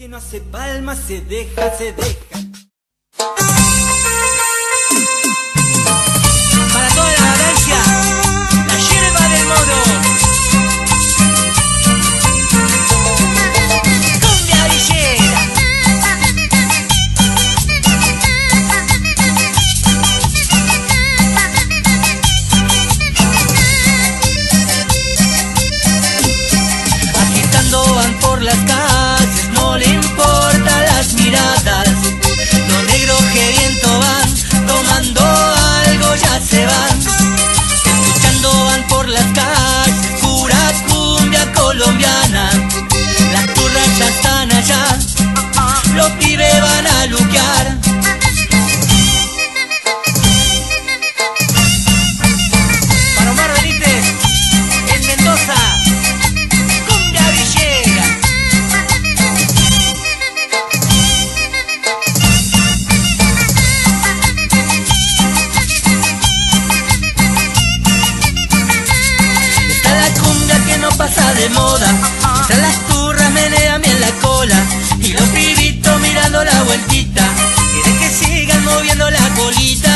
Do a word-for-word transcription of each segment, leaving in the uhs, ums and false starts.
que no hace palmas, se deja, se deja. Para toda la galaxia, la yerba del mono. Cumbia orillera. Agitando van por las calles, no le importa las miradas, los negros que viento van, tomando algo ya se van, escuchando van por las calles, pura cumbia colombiana, las turras ya están allá, los pibes van a luquear. Para Omar Benítez, en Mendoza, cumbia villera. Pasa de moda, mientras las turras menean bien la cola y los pibitos mirando la vueltita, quieren que sigan moviendo la colita.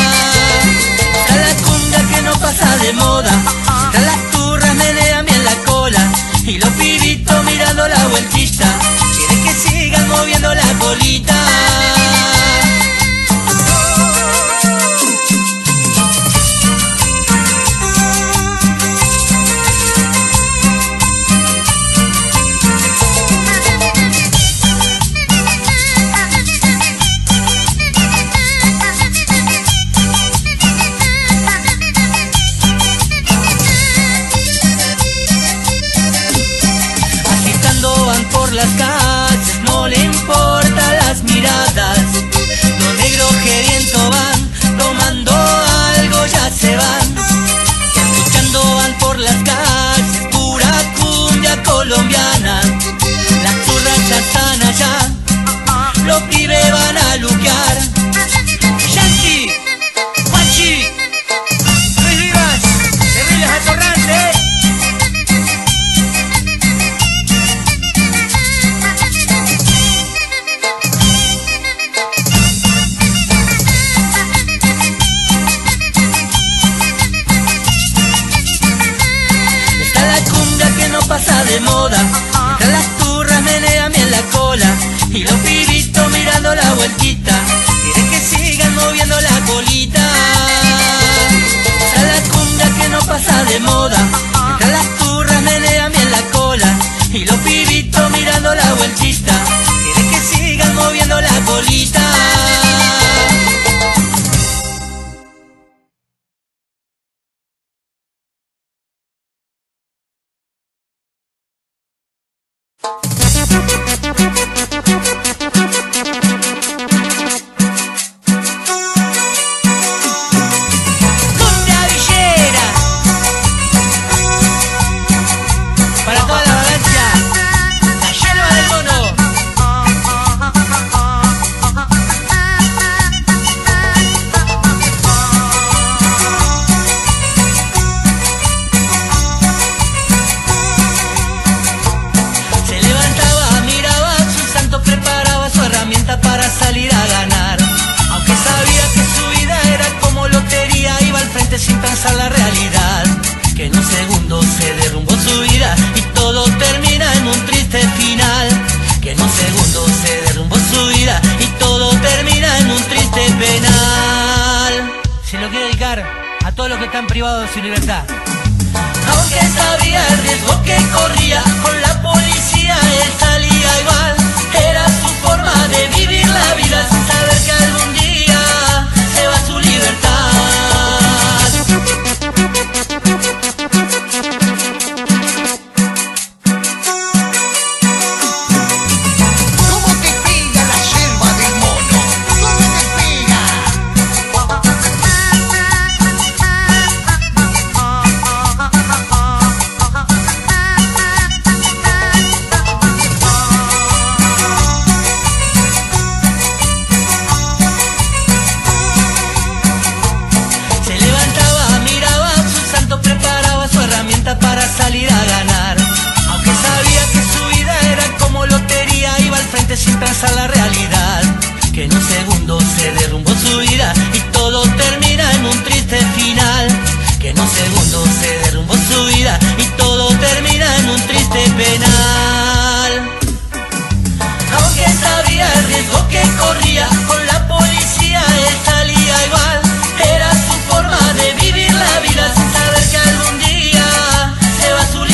Está la cumbia que no pasa de moda, mientras las turras menean bien la cola y los pibitos mirando la vueltita, quieren que sigan moviendo la colita. Las calles, no le importan las miradas, los negros queriendo van, tomando algo ya se van, escuchando van por las calles, pura cumbia colombiana, las turras ya están allá, los pibes van a luquear. Yankee, Guachi, Luis Vivas, Guerrillas Atorrantes. Pasa de moda, mientras las turras menean bien la cola y los pibitos mirando la vueltita, quieren que sigan moviendo la colita. Está la cumbia que no pasa de moda, mientras las turras menean bien la cola y los pibitos mirando la vueltita, quieren que sigan moviendo la colita. que sin pensar la realidad, que en un segundo se derrumbó su vida y todo termina en un triste final. Que en un segundo se derrumbó su vida y todo termina en un triste penal. Aunque sabía el riesgo que corría, con la policía él salía igual. Era su forma de vivir la vida sin saber que algún día se va su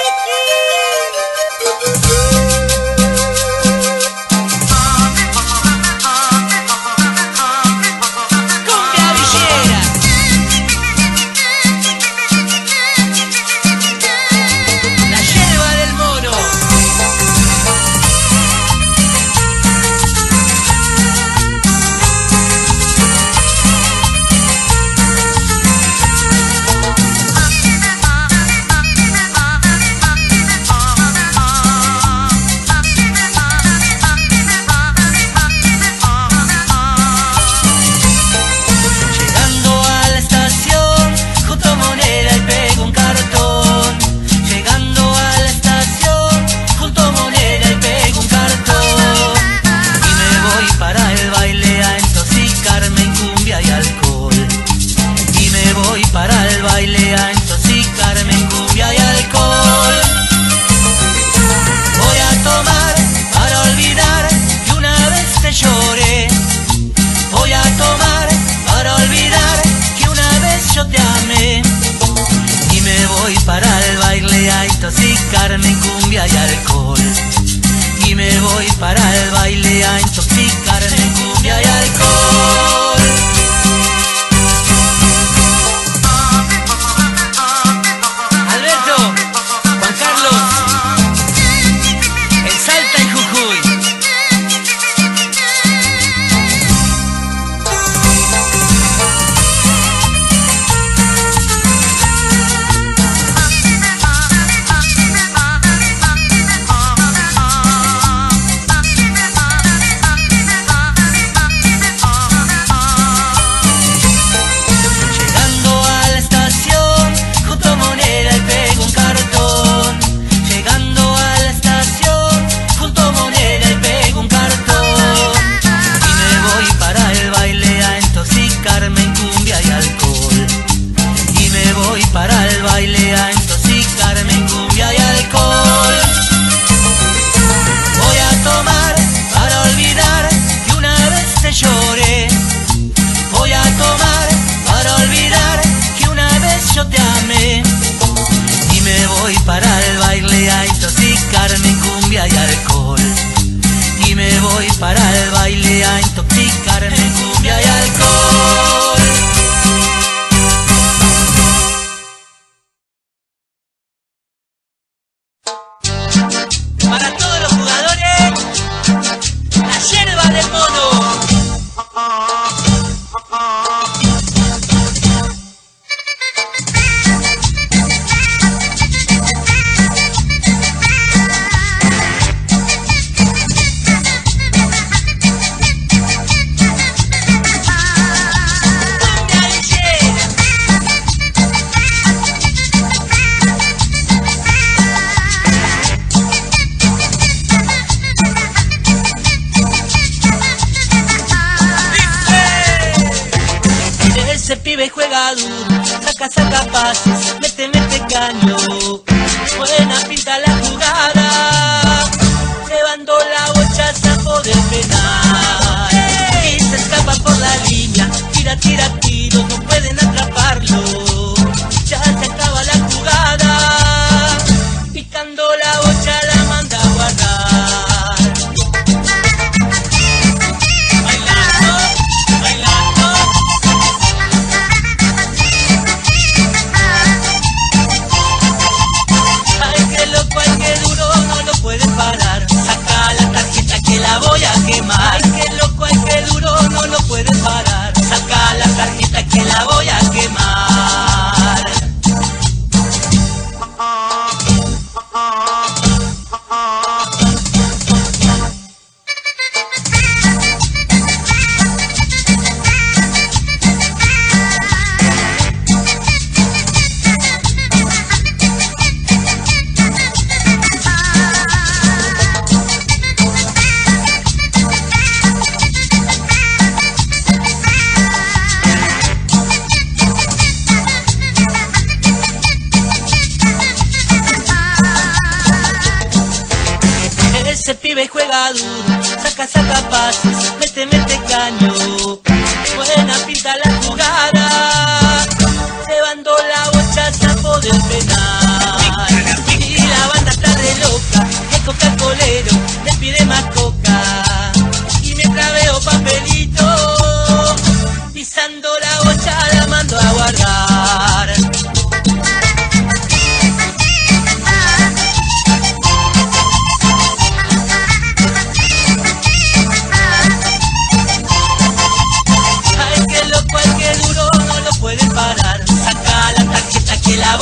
Hee hee hee. cumbia y alcohol, y me voy para el baile a intoxicarme en cumbia y alcohol. Alberto, Juan Carlos, en Salta y Jujuy.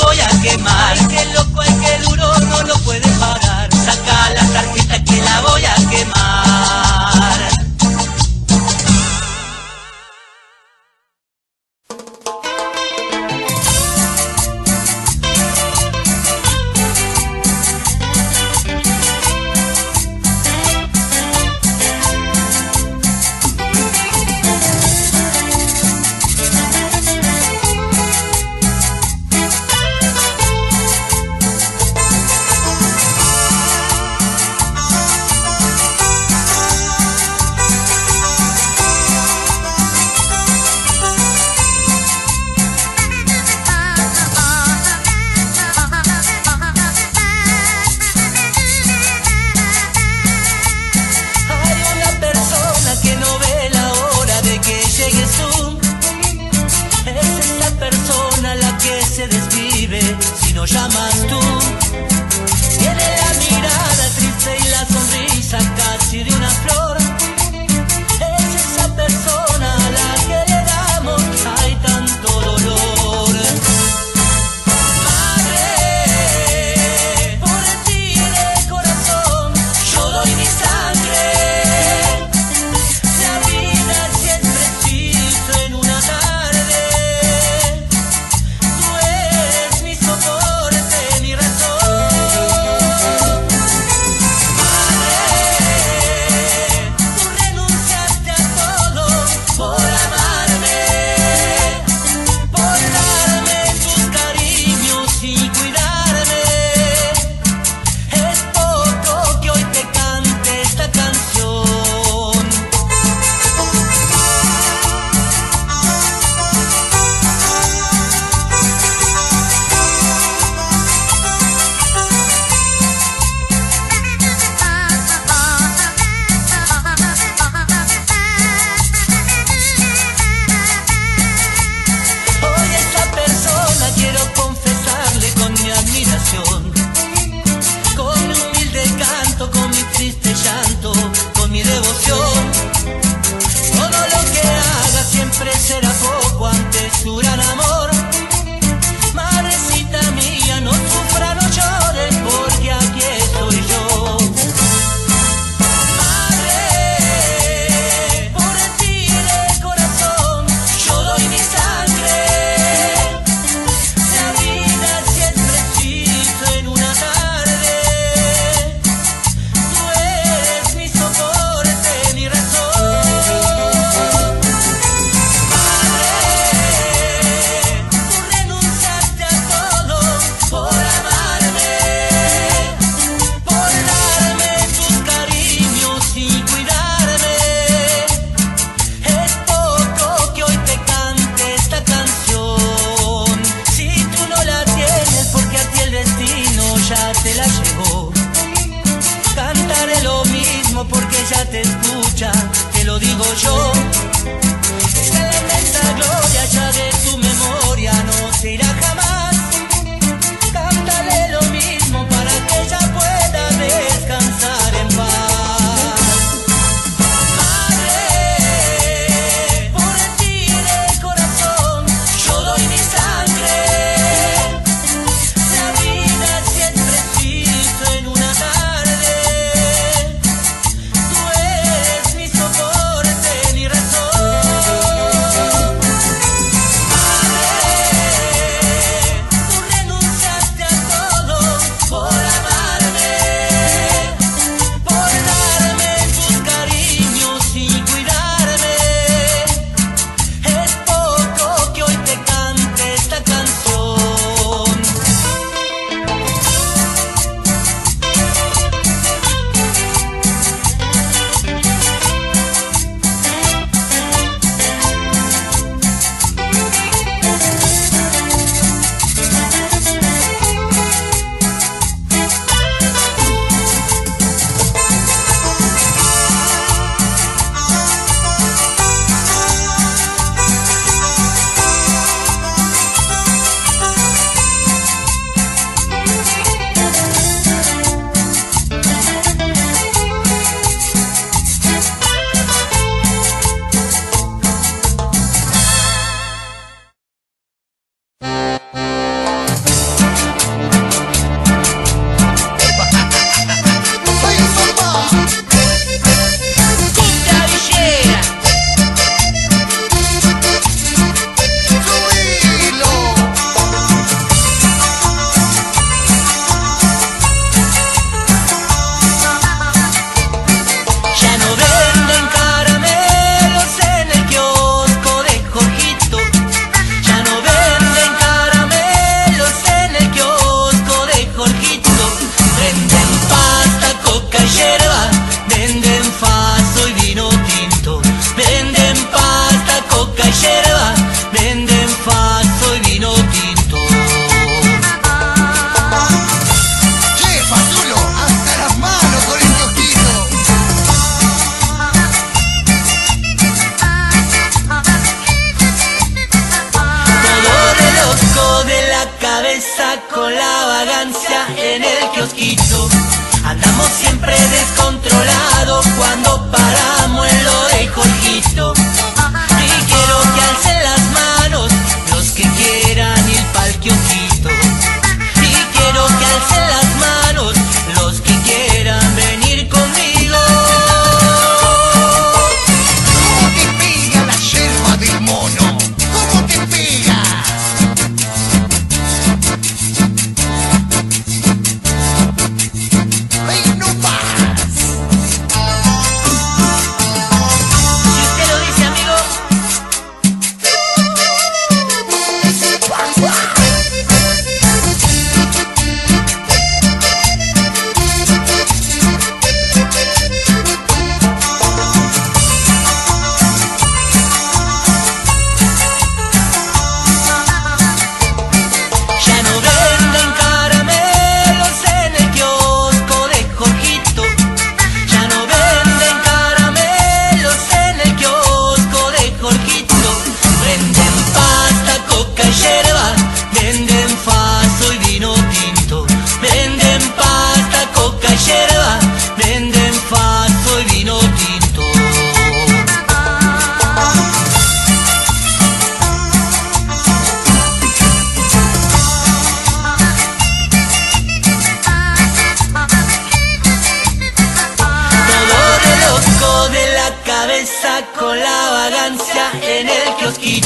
Voy a quemar. ella te escucha, te lo digo yo. Esta lenta gloria ya de tu memoria no se irá jamás. Cántale lo mismo para que ella pueda descansar en paz. Que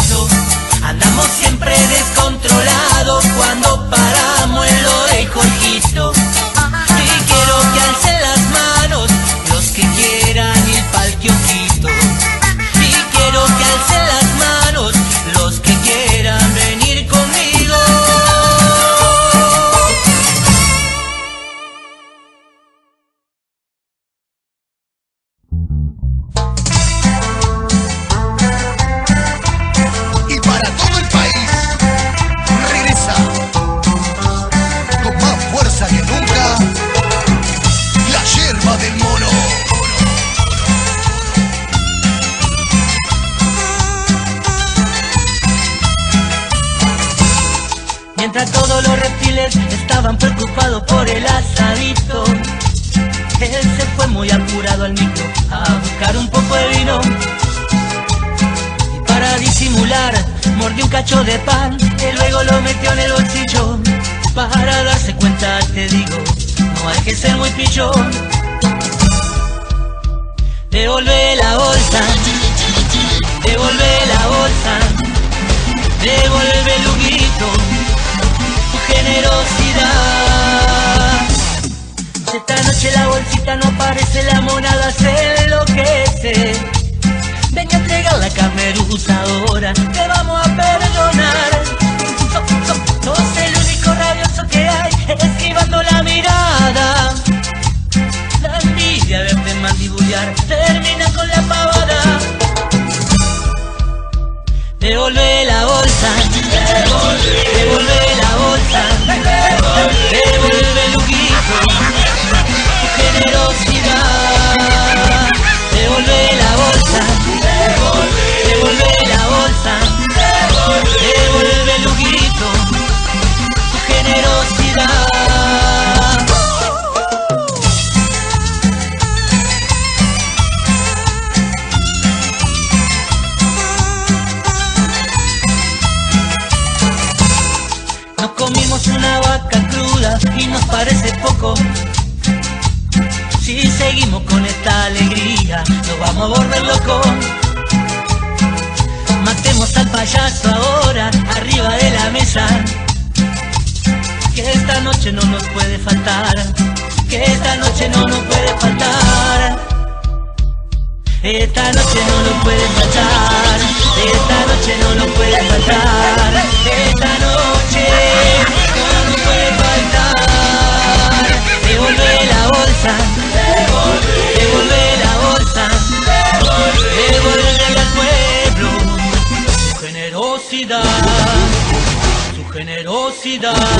no. el asadito. Él se fue muy apurado al micro a buscar un poco de vino. Y para disimular, mordió un cacho de pan y luego lo metió en el bolsillo. Para darse cuenta, te digo, no hay que ser muy pichón. Devolvé la bolsa, devolvé la bolsa, devolvé el luguito, tu generosidad. Esta noche la bolsita no aparece, la monada se enloquece. Ven a entregar la carnerusa ahora, te vamos a perdonar. Sos, sos, sos el único rabioso que hay, esquivando la mirada. La envidia verte mandibullar termina con la pavada. Devolvé la bolsa, devolvé, devolvé la bolsa, devolvé, devolvé el luguito, tu generosidad. Devolvé la bolsa, devolvé, devolvé la bolsa, devolvé, devolvé el luguito, tu generosidad. Comimos una vaca cruda y nos parece poco. Si seguimos con esta alegría, nos vamos a volver locos. Matemos al payaso ahora, arriba de la mesa. Que esta noche no nos puede faltar, que esta noche no nos puede faltar. Esta noche no nos puede faltar, esta noche no nos puede faltar. Esta noche no nos puede faltar. Devolvé la bolsa, devolvé la bolsa, devolvé al pueblo su generosidad, su generosidad.